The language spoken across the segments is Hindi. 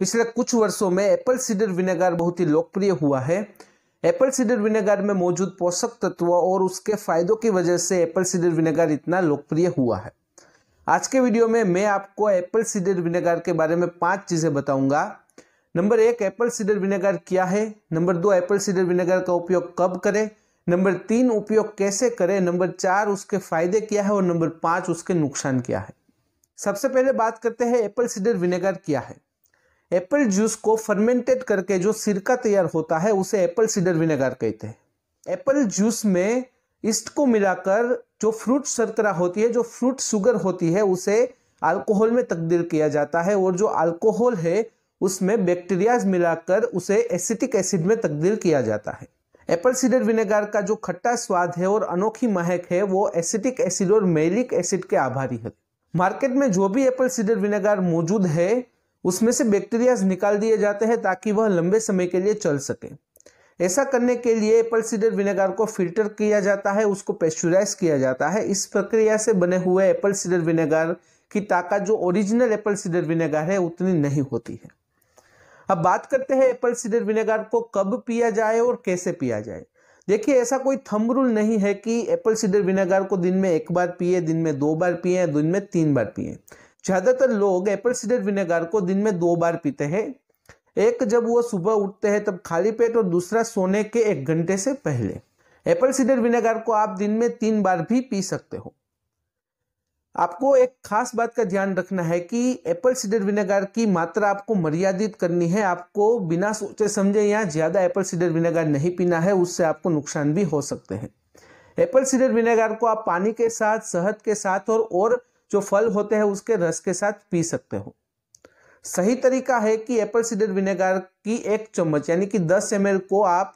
पिछले कुछ वर्षों में एप्पल सीडर विनेगर बहुत ही लोकप्रिय हुआ है। एप्पल सीडर विनेगर में मौजूद पोषक तत्वों और उसके फायदों की वजह से एप्पल सीडर विनेगर इतना लोकप्रिय हुआ है। आज के वीडियो में मैं आपको एप्पल सीडर विनेगर के बारे में 5 चीज़ें बताऊंगा। नंबर 1, एप्पल सीडर विनेगर क्या है। नंबर 2, एप्पल सीडर विनेगर का उपयोग कब करें। नंबर 3, उपयोग कैसे करें। नंबर 4, उसके फायदे क्या है। और नंबर 5, उसके नुकसान क्या है। सबसे पहले बात करते हैं एप्पल सीडर विनेगर क्या है। एप्पल जूस को फर्मेंटेड करके जो सिरका तैयार होता है उसे एप्पल सीडर विनेगर कहते हैं। एप्पल जूस में ईस्ट को मिलाकर जो फ्रूट शर्करा होती है, जो फ्रूट शुगर होती है, उसे अल्कोहल में तब्दील किया जाता है और जो अल्कोहल है उसमें बैक्टीरियाज मिलाकर उसे एसिटिक एसिड में तब्दील किया जाता है। एप्पल सीडर विनेगर का जो खट्टा स्वाद है और अनोखी महक है वो एसिटिक एसिड और मैलिक एसिड के आभारी है। मार्केट में जो भी एप्पल सीडर विनेगर मौजूद है उसमें से बैक्टीरियाज निकाल दिए जाते हैं ताकि वह लंबे समय के लिए चल सके। ऐसा करने के लिए एप्पल सीडर विनेगर को फिल्टर किया जाता है, उसको पेस्चुराइज किया जाता है। इस प्रक्रिया से बने हुए एप्पल सीडर विनेगर की ताकत जो ओरिजिनल एप्पल सीडर विनेगर है उतनी नहीं होती है। अब बात करते हैं एप्पल सीडर विनेगर को कब पिया जाए और कैसे पिया जाए। देखिए, ऐसा कोई थंब रूल नहीं है कि एप्पल सीडर विनेगर को दिन में 1 बार पिए, दिन में 2 बार पिए, दिन में 3 बार पिए। ज़्यादातर लोग एप्पल सीडर विनेगर को दिन में 2 बार पीते हैं। एक, जब वो सुबह उठते हैं तब खाली पेट, और दूसरा सोने के 1 घंटे से पहले। एप्पल सीडर विनेगर को आप दिन में 3 बार भी पी सकते हो। आपको एक खास बात का ध्यान रखना है कि एप्पल सीडर विनेगर की मात्रा आपको मर्यादित करनी है। आपको बिना सोचे समझे या ज़्यादा एप्पल सीडर विनेगर नहीं पीना है, उससे आपको नुकसान भी हो सकते हैं। एप्पल सीडर विनेगर को आप पानी के साथ, शहद के साथ और जो फल होते हैं उसके रस के साथ पी सकते हो। सही तरीका है कि एप्पल सीडर विनेगर की 1 चम्मच यानी कि 10 ml को आप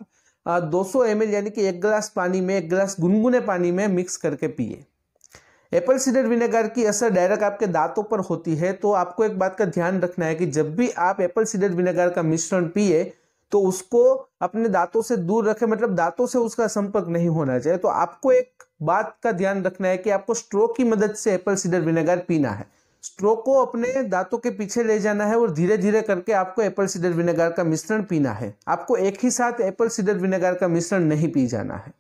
200 ml यानी कि 1 गिलास पानी में, 1 गिलास गुनगुने पानी में मिक्स करके पिए। एप्पल सीडर विनेगर की असर डायरेक्ट आपके दांतों पर होती है, तो आपको एक बात का ध्यान रखना है कि जब भी आप एप्पल सीडर विनेगर का मिश्रण पिए तो उसको अपने दांतों से दूर रखें, मतलब दांतों से उसका संपर्क नहीं होना चाहिए। तो आपको एक बात का ध्यान रखना है कि आपको स्ट्रो की मदद से एप्पल सीडर विनेगर पीना है। स्ट्रो को अपने दांतों के पीछे ले जाना है और धीरे धीरे करके आपको एप्पल सीडर विनेगर का मिश्रण पीना है। आपको एक ही साथ एप्पल सीडर विनेगर का मिश्रण नहीं पी जाना है।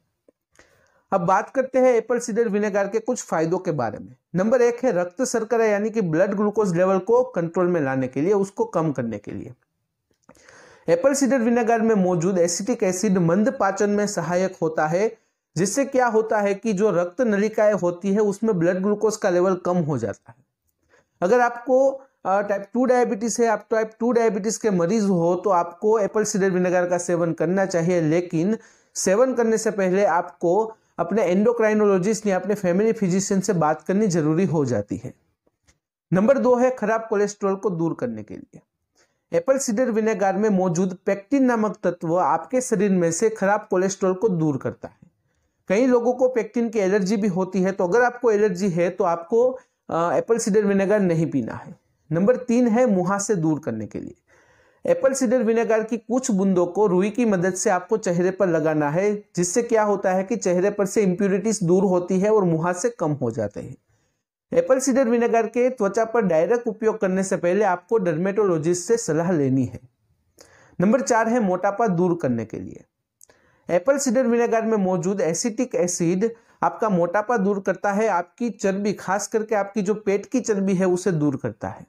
अब बात करते हैं एप्पल सीडर विनेगर के कुछ फायदों के बारे में। नंबर 1 है रक्त शर्करा यानी कि ब्लड ग्लूकोज लेवल को कंट्रोल में लाने के लिए, उसको कम करने के लिए। एप्पल सीडर विनेगर में मौजूद एसिटिक एसिड मंद पाचन में सहायक होता है, जिससे क्या होता है कि जो रक्त नलिकाएं होती है उसमें ब्लड ग्लूकोज का लेवल कम हो जाता है। अगर आपको आप टाइप 2 डायबिटीज के मरीज हो तो आपको एप्पल सीडर विनेगर का सेवन करना चाहिए, लेकिन सेवन करने से पहले आपको अपने एंडोक्राइनोलॉजिस्ट या अपने फैमिली फिजिशियन से बात करनी जरूरी हो जाती है। नंबर 2 है खराब कोलेस्ट्रॉल को दूर करने के लिए। एप्पल सीडर विनेगर में मौजूद पेक्टिन नामक तत्व आपके शरीर में से खराब कोलेस्ट्रॉल को दूर करता है। कई लोगों को पेक्टिन की एलर्जी भी होती है, तो अगर आपको एलर्जी है तो आपको एप्पल सीडर विनेगर नहीं पीना है। नंबर 3 है मुंह से दूर करने के लिए। एप्पल सीडर विनेगर की कुछ बूंदों को रुई की मदद से आपको चेहरे पर लगाना है, जिससे क्या होता है कि चेहरे पर से इम्प्यूरिटीज दूर होती है और मुंह से कम हो जाते हैं। एप्पल सीडर विनेगर के त्वचा पर डायरेक्ट उपयोग करने से पहले आपको डर्मेटोलॉजिस्ट से सलाह लेनी है। नंबर 4 है मोटापा दूर करने के लिए। एप्पल सीडर विनेगर में मौजूद एसिटिक एसिड आपका मोटापा दूर करता है, आपकी चर्बी, खास करके आपकी जो पेट की चर्बी है उसे दूर करता है।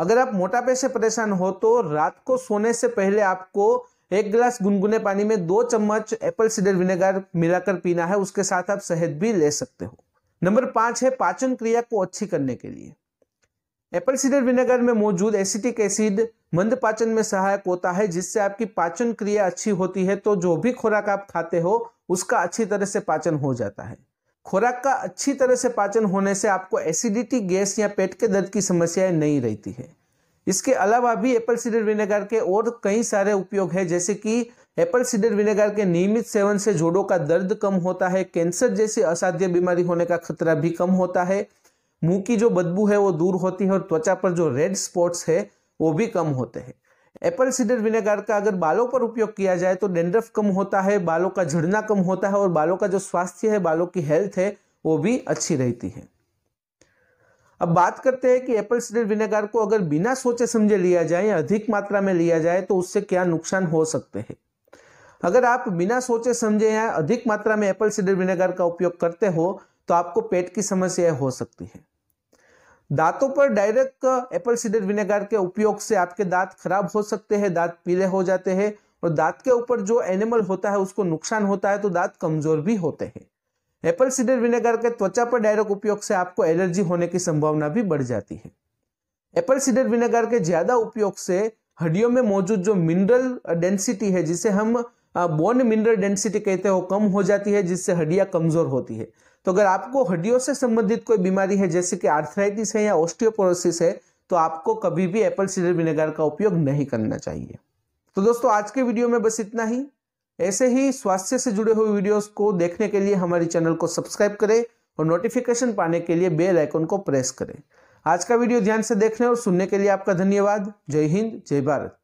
अगर आप मोटापे से परेशान हो तो रात को सोने से पहले आपको 1 गिलास गुनगुने पानी में 2 चम्मच एप्पल सीडर विनेगर मिलाकर पीना है। उसके साथ आप शहद भी ले सकते हो। नंबर 5 है पाचन क्रिया को अच्छी करने के लिए। एप्पल सीडर विनेगर में मौजूद एसिटिक एसिड मंद पाचन में सहायक होता है, जिससे आपकी पाचन क्रिया अच्छी होती है, तो जो भी खुराक आप खाते हो उसका अच्छी तरह से पाचन हो जाता है। खुराक का अच्छी तरह से पाचन होने से आपको एसिडिटी, गैस या पेट के दर्द की समस्याएं नहीं रहती है। इसके अलावा भी एप्पल सीडर विनेगर के और कई सारे उपयोग है, जैसे कि एप्पल सीडर विनेगर के नियमित सेवन से जोड़ों का दर्द कम होता है, कैंसर जैसी असाध्य बीमारी होने का खतरा भी कम होता है, मुंह की जो बदबू है वो दूर होती है और त्वचा पर जो रेड स्पॉट्स है वो भी कम होते हैं। एप्पल सीडर विनेगर का अगर बालों पर उपयोग किया जाए तो डैंड्रफ कम होता है, बालों का झड़ना कम होता है और बालों का जो स्वास्थ्य है, बालों की हेल्थ है वो भी अच्छी रहती है। अब बात करते हैं कि एप्पल सीडर विनेगर को अगर बिना सोचे समझे लिया जाए या अधिक मात्रा में लिया जाए तो उससे क्या नुकसान हो सकते हैं। अगर आप बिना सोचे समझे या अधिक मात्रा में एप्पल सीडर विनेगर का उपयोग करते हो तो आपको पेट की समस्या हो सकती है। दांतों पर डायरेक्ट एप्पल सीडर विनेगर के उपयोग से आपके दांत खराब हो सकते हैं, दांत पीले हो जाते हैं और दांत के ऊपर जो एनिमल होता है उसको नुकसान होता है तो दांत कमजोर भी होते हैं। एप्पल सीडर विनेगर के त्वचा पर डायरेक्ट उपयोग से आपको एलर्जी होने की संभावना भी बढ़ जाती है। एप्पल सीडर विनेगर के ज्यादा उपयोग से हड्डियों में मौजूद जो मिनरल डेंसिटी है, जिसे हम बोन मिनरल डेंसिटी कहते हो, कम हो जाती है, जिससे हड्डियां कमजोर होती है। तो अगर आपको हड्डियों से संबंधित कोई बीमारी है जैसे कि आर्थराइटिस है या ऑस्टियोपोरोसिस है तो आपको कभी भी एप्पल सीडर विनेगर का उपयोग नहीं करना चाहिए। तो दोस्तों आज के वीडियो में बस इतना ही। ऐसे ही स्वास्थ्य से जुड़े हुए वीडियोस को देखने के लिए हमारे चैनल को सब्सक्राइब करें और नोटिफिकेशन पाने के लिए बेल आइकन को प्रेस करें। आज का वीडियो ध्यान से देखने और सुनने के लिए आपका धन्यवाद। जय हिंद, जय भारत।